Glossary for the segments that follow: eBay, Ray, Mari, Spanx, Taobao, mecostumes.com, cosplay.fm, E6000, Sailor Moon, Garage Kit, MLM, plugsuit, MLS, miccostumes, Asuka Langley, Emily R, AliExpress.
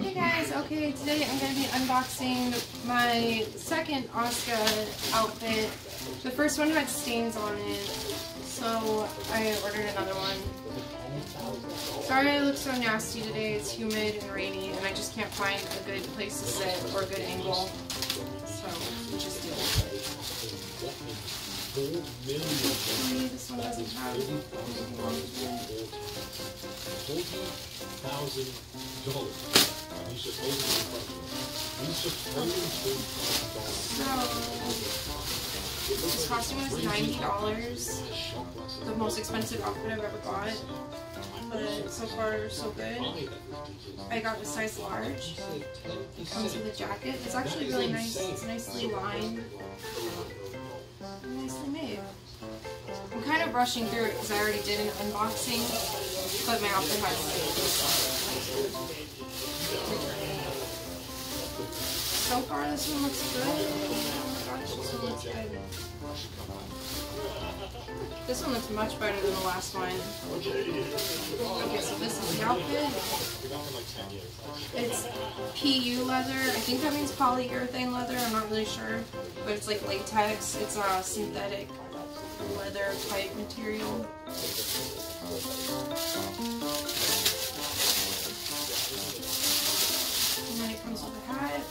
Hey guys, okay, today I'm going to be unboxing my second Asuka outfit. The first one had stains on it, so I ordered another one. Sorry I look so nasty today, it's humid and rainy and I just can't find a good place to sit or a good angle, so we just deal with it. Maybe this one doesn't have anything wrong with it. $1,000. So this costume was $90. The most expensive outfit I've ever got. But so far so good. I got the size large. It comes with a jacket. It's actually really nice. It's nicely lined. Nicely made. I'm kind of rushing through it because I already did an unboxing, but my outfit has stains. So far this one looks good. Oh my gosh, this one looks good. This one looks much better than the last one. Okay, so this is the outfit. It's PU leather. I think that means polyurethane leather. I'm not really sure, but it's like latex. It's a synthetic leather type material. And then it comes with a hat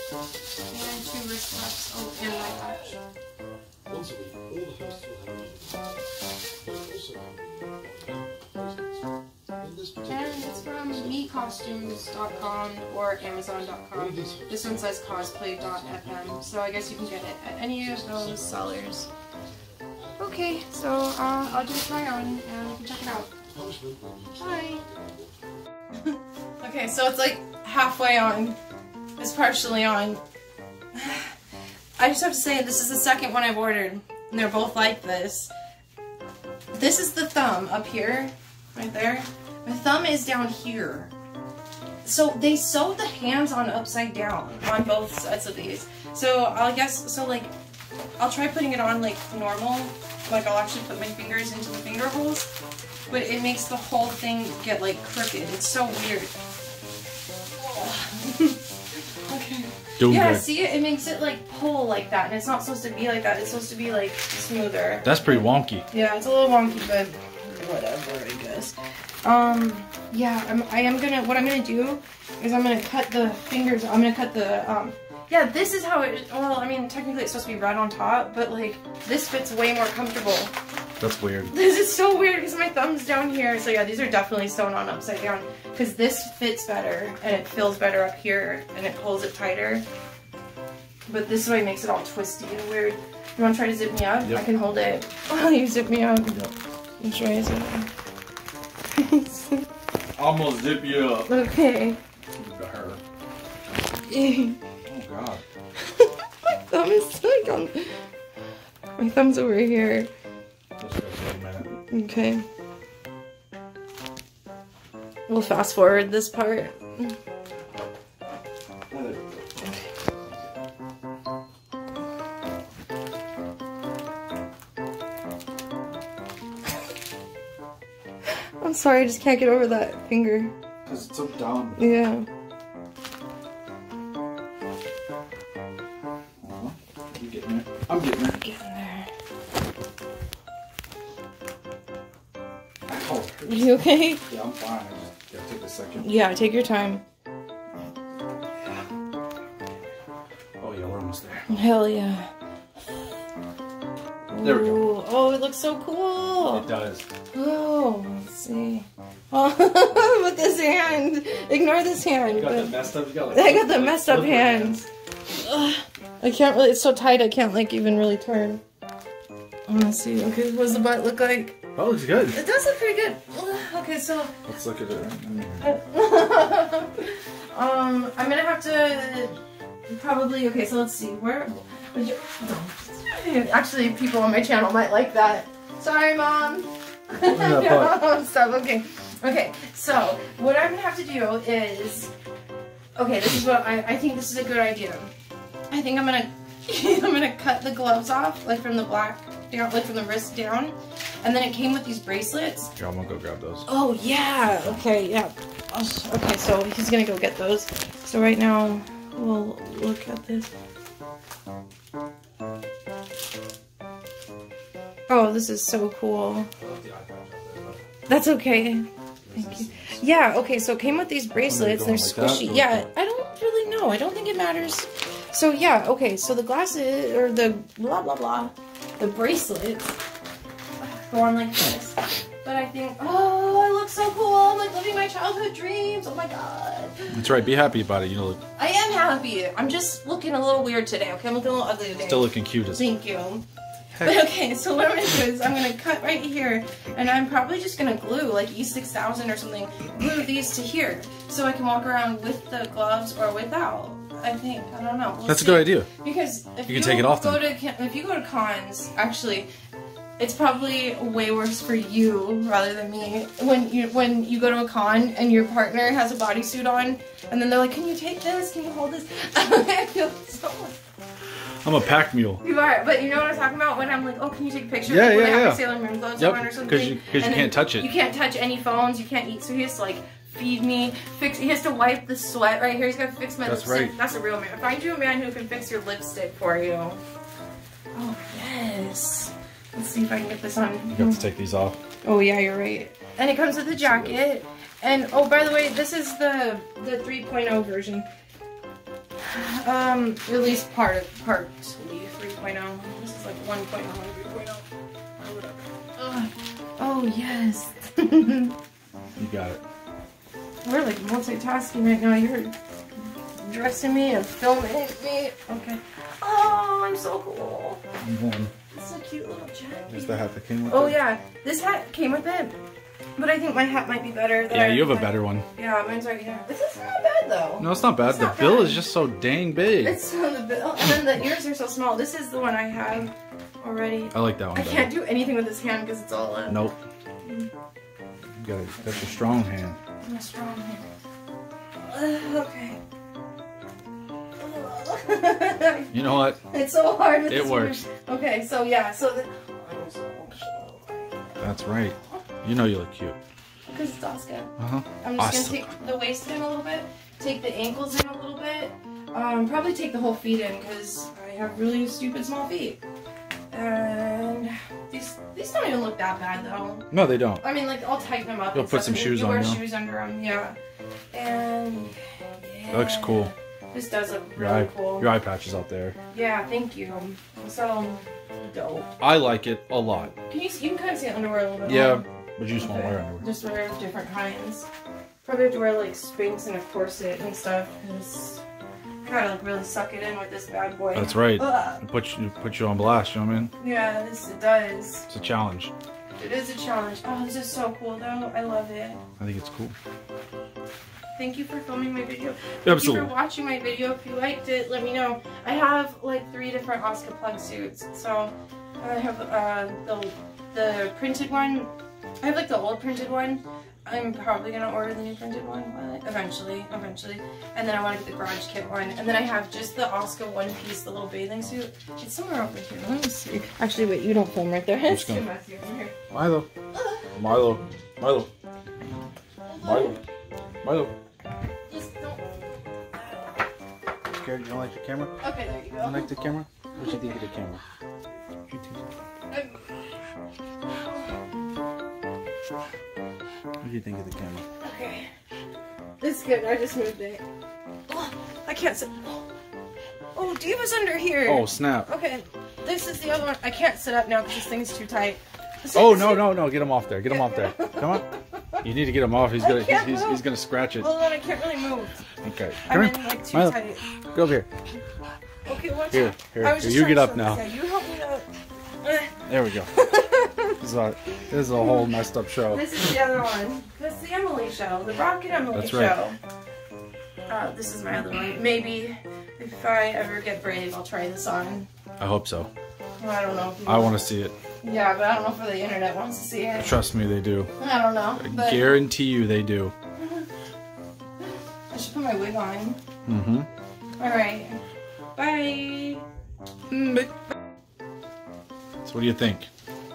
and two wrist straps. Oh, and my watch. And it's from mecostumes.com or amazon.com. This one says cosplay.fm, so I guess you can get it at any of those sellers. Okay, so I'll do a try on and you can check it out. Bye! Okay, so it's like halfway on. It's partially on. I just have to say, this is the second one I've ordered, and they're both like this. This is the thumb up here, right there. My thumb is down here. So they sewed the hands on upside down on both sides of these. So I guess, so like, I'll try putting it on like normal, like I'll actually put my fingers into the finger holes, but it makes the whole thing get like crooked. It's so weird. Okay. Don't yeah, break. See, it makes it like pull like that, and it's not supposed to be like that. It's supposed to be like smoother. That's pretty wonky. Yeah, it's a little wonky, but whatever, I guess. Yeah, what I'm gonna do is I'm gonna cut the fingers. I'm gonna cut the yeah, this is how it, well, I mean, technically it's supposed to be red on top, but like, this fits way more comfortable. That's weird. This is so weird because my thumb's down here. So yeah, these are definitely sewn on upside down because this fits better and it feels better up here and it pulls it tighter. But this way makes it all twisty and weird. You want to try to zip me up? Yep. I can hold it. Oh, you zip me up. Yep. I'm sure I zip. I'm gonna zip you up. Okay. God. My thumb is stuck on. My thumb's over here. Okay. We'll fast forward this part. I'm sorry, I just can't get over that finger. Because it's up down. Yeah. I'm getting there. Ow. You okay? Yeah, I'm fine. I just gotta take a second. Yeah, take your time. Oh yeah, we're almost there. Hell yeah. There we go. Oh, it looks so cool. It does. Oh, let's see. Oh, with this hand. Ignore this hand. You got the messed up. You got like, I got the messed up hand. I can't really, it's so tight I can't like even really turn. I wanna see, okay, what does the butt look like? That looks good. It does look pretty good. Okay, so. Let's look at it right now. I'm gonna have to probably, okay, so let's see, where would you, actually people on my channel might like that. Sorry, Mom. No, stop, okay. Okay, so what I'm gonna have to do is, okay, this is what, I think this is a good idea. I think I'm gonna cut the gloves off, like from the black down, like from the wrist down. And then it came with these bracelets. Here, I'm gonna go grab those. Oh yeah, okay, yeah. Okay, so he's gonna go get those. So right now, we'll look at this. Oh, this is so cool. That's okay. Thank you. Yeah, okay, so it came with these bracelets. They're squishy. Yeah, I don't really know. I don't think it matters. So yeah, okay, so the glasses, or the blah, blah, blah, the bracelets go on like this. But I think, oh, I look so cool. I'm like living my childhood dreams. Oh my God. That's right. Be happy about it. You look. I am happy. I'm just looking a little weird today, okay? I'm looking a little ugly today. Still looking cute as Thank you. But okay, so what I'm going to do is I'm going to cut right here, and I'm probably just going to glue, like E6000 or something, glue these to here, so I can walk around with the gloves or without, I think. I don't know. We'll That's see. A good idea. Because if you, can take it off go then. If you go to cons, actually, it's probably way worse for you rather than me. When you go to a con and your partner has a bodysuit on, and then they're like, can you take this? Can you hold this? I feel so... I'm a pack mule. You are, but you know what I'm talking about? When I'm like, oh, can you take a picture? Yeah, I have Sailor Moon clothes on or something. Because you can't touch it. You can't touch any phones. You can't eat. So he has to like feed me, fix. He has to wipe the sweat right here. He's got to fix my lipstick. That's right. That's a real man. Find you a man who can fix your lipstick for you. Oh yes. Let's see if I can get this on. You have to take these off. Oh yeah, you're right. And it comes with a jacket. And oh, by the way, this is the 3.0 version. At least part 3.0. This is like 1.0, 3.0, or whatever. Ugh. Oh, yes. You got it. We're like multitasking right now. You're dressing me and filming me. Okay. Oh, I'm so cool. It's a cute little jacket. There's the hat that came with it. Oh, yeah. This hat came with it. But I think my hat might be better. Yeah, you have a better one. Yeah, mine's right here. This is not bad, though. No, it's not bad. The bill is just so dang big. It's on the bill. And then the ears are so small. This is the one I have already. I like that one. I can't do anything with this hand because it's all up. Nope. That's a strong hand. I'm a strong hand. Okay. You know what? It's so hard. It works. Okay, so yeah. That's right. You know you look cute. Because it's Asuka. Uh-huh. I'm just going to take the waist in a little bit, take the ankles in a little bit, probably take the whole feet in because I have really stupid small feet. And these don't even look that bad though. No, they don't. I mean, like, I'll tighten them up. You'll put some shoes on. You wear shoes under them, yeah. And... yeah. That looks cool. This does look really cool. Your eye patch is out there. Yeah, thank you. So, dope. I like it a lot. You can kind of see the underwear a little bit. Yeah. But you just won't wear underwear. Just wear different kinds. Probably have to wear like Spanx and a corset and stuff. I gotta like really suck it in with this bad boy. That's right. Put you on blast, you know what I mean? Yeah, it does. It's a challenge. It is a challenge. Oh, this is so cool though. I love it. I think it's cool. Thank you for filming my video. Thank you for watching my video. If you liked it, let me know. I have like 3 different Asuka plug suits. So I have the printed one. I have like the old printed one. I'm probably gonna order the new printed one eventually. And then I want to get the Garage Kit one. And then I have just the Asuka one piece, the little bathing suit. It's somewhere over here. Let me see. Actually, wait, you don't film right there. It's too messy over here. Milo. Milo. Milo. Milo. Milo. Just don't. Scared? You don't like the camera? Okay, there you go. You don't like the camera? What do you think of the camera? What do you think? What do you think of the camera? Okay. It's good. I just moved it. Oh, I can't sit. Oh, Diva's under here. Oh, snap. Okay. This is the other one. I can't sit up now because this thing's too tight. Oh, no. Get him off there. Get him off there. Come on. You need to get him off. He's going to scratch it. Hold on. I can't really move. Okay. Come I'm in, like, too tight. Go over here. Okay, watch here. Here. You get up now. You help me out. There we go. This is a whole messed up show. This is the other one. This is the Emily show. The Rocket Emily show. This is my other one. Maybe if I ever get brave, I'll try this on. I hope so. Well, I don't know. I want to see it. Yeah, but I don't know if the internet wants to see it. Trust me, they do. I don't know. I guarantee you they do. I should put my wig on. Mm-hmm. All right. Bye. Bye. So what do you think?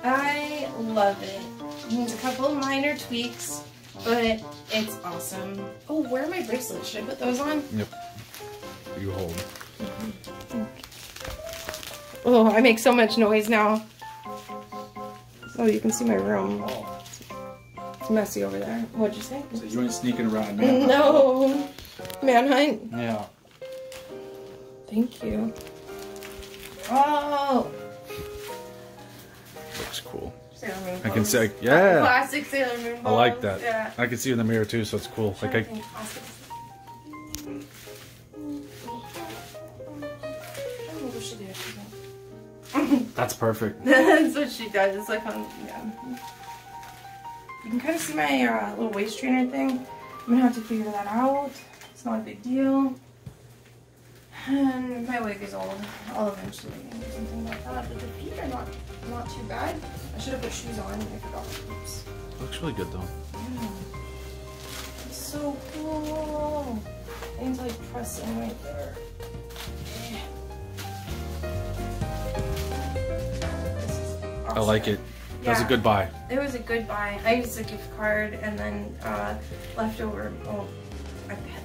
I love it. It needs a couple of minor tweaks, but it's awesome. Oh, where are my bracelets? Should I put those on? Yep. You hold. Oh, I make so much noise now. Oh, you can see my room. It's messy over there. What'd you say? So you ain't sneaking around now? No. Manhunt? Yeah. Thank you. Oh! Looks cool. Sailor Moon I can see, yeah! Classic Sailor Moon balls. I like that. Yeah. I can see in the mirror too, so it's cool. Like That's perfect. That's what she does. It's like on, yeah. You can kind of see my little waist trainer thing. I'm gonna have to figure that out. It's not a big deal. And my wig is old. I'll eventually do something like that. But the feet are not too bad. I should have put shoes on. I forgot. Oops. Looks really good though. Yeah. It's so cool. I need to like press in right there. I like it. Yeah. That was a good buy. It was a good buy. I used a gift card and then leftover. Oh,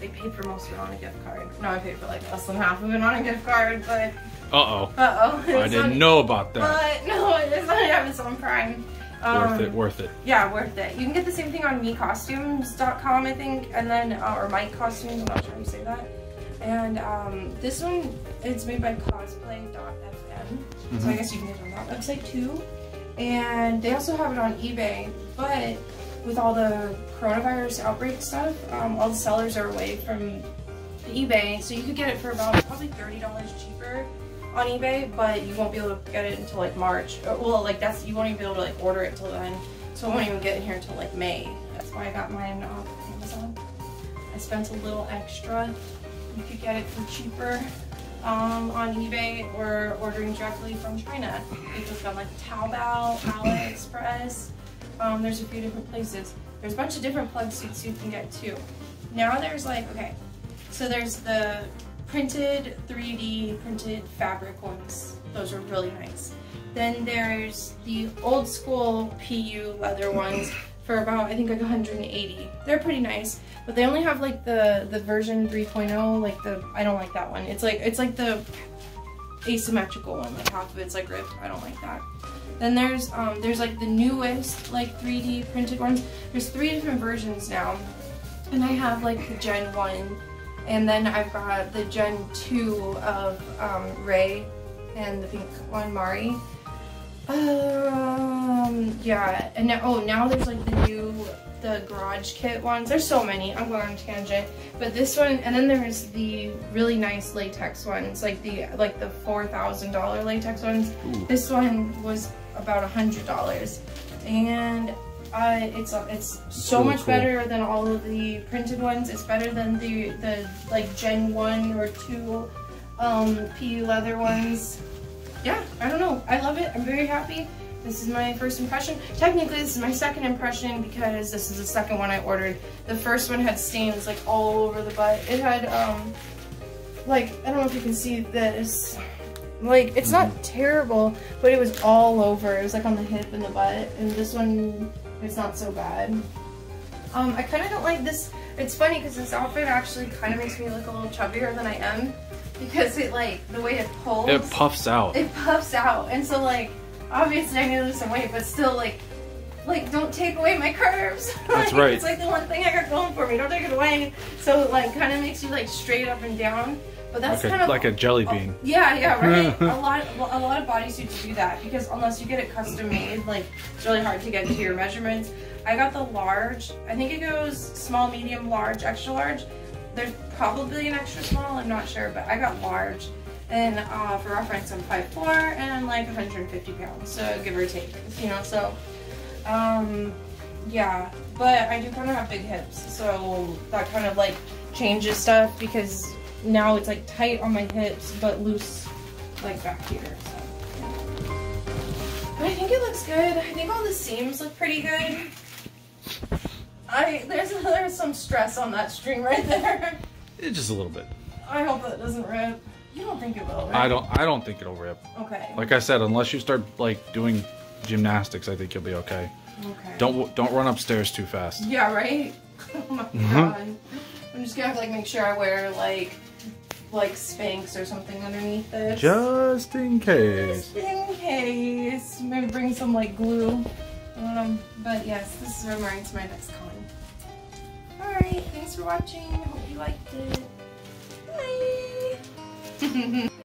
they paid for most of it on a gift card. No, I paid for like less than half of it on a gift card, but. Uh oh. Uh oh. I didn't know about that. But no, it's on Amazon Prime. Worth it. Worth it. Yeah, worth it. You can get the same thing on mecostumes.com, I think, and then or Miccostumes. I'm not sure how you say that. And this one, it's made by cosplay.fm. Mm-hmm. So I guess you can get it on that website too. And they also have it on eBay, but with all the coronavirus outbreak stuff, all the sellers are away from the eBay, so you could get it for about probably $30 cheaper on eBay, but you won't be able to get it until like March. Well, like that's, you won't even be able to like order it till then, so I won't even get it here until like May. That's why I got mine off Amazon. I spent a little extra. You could get it for cheaper on eBay or ordering directly from China. You can go on like Taobao, AliExpress. There's a few different places. There's a bunch of different plug suits you can get too. Now there's like, okay, so there's the printed 3D printed fabric ones. Those are really nice. Then there's the old school PU leather ones for about, I think like 180. They're pretty nice, but they only have like the version 3.0, like the, I don't like that one. It's like the asymmetrical one, like half of it's like ripped. I don't like that. Then there's like the newest like 3D printed ones. There's 3 different versions now. And I have like the Gen 1, and then I've got the Gen 2 of Ray and the pink one, Mari. Yeah, and now, oh, now there's like the new, the Garage Kit ones. There's so many, I'm going on a tangent. But this one, and then there's the really nice latex ones, like the $4,000 latex ones. Ooh. This one was about $100. And it's so really much cool. Better than all of the printed ones. It's better than the like Gen 1 or 2 PU leather ones. Yeah, I don't know. I love it. I'm very happy. This is my first impression. Technically, this is my second impression because this is the second one I ordered. The first one had stains like all over the butt. It had like, I don't know if you can see this. Like, it's not terrible, but it was all over. It was like on the hip and the butt. And this one, it's not so bad. I kind of don't like this. It's funny because this outfit actually kind of makes me look a little chubbier than I am. Because it like, the way it pulls. It puffs out. It puffs out. And so like, obviously I need to lose some weight, but still like don't take away my curves. That's like, right. It's like the one thing I got going for me. Don't take it away. So it like kind of makes you like straight up and down. But that's like kind of like a jelly bean. Yeah, yeah, right. a lot of bodysuits do that because unless you get it custom made, like it's really hard to get to your measurements. I got the large. I think it goes small, medium, large, extra large. There's probably an extra small, I'm not sure, but I got large. And for reference, I'm 5'4", and I'm like 150 pounds, so give or take, you know, so, yeah. But I do kind of have big hips, so that kind of like changes stuff because now it's like tight on my hips, but loose like back here, so. But I think it looks good. I think all the seams look pretty good. There's some stress on that string right there. Just a little bit. I hope that doesn't rip. You don't think it will, right? I don't think it'll rip. Okay. Like I said, unless you start like doing gymnastics, I think you'll be okay. Okay. Don't run upstairs too fast. Yeah, right? Oh my god. I'm just gonna have to like make sure I wear like Spanx or something underneath this. Just in case. Just in case. Maybe bring some like glue. But yes, this reminds me of my next con. Alright, thanks for watching. I hope you liked it. Bye!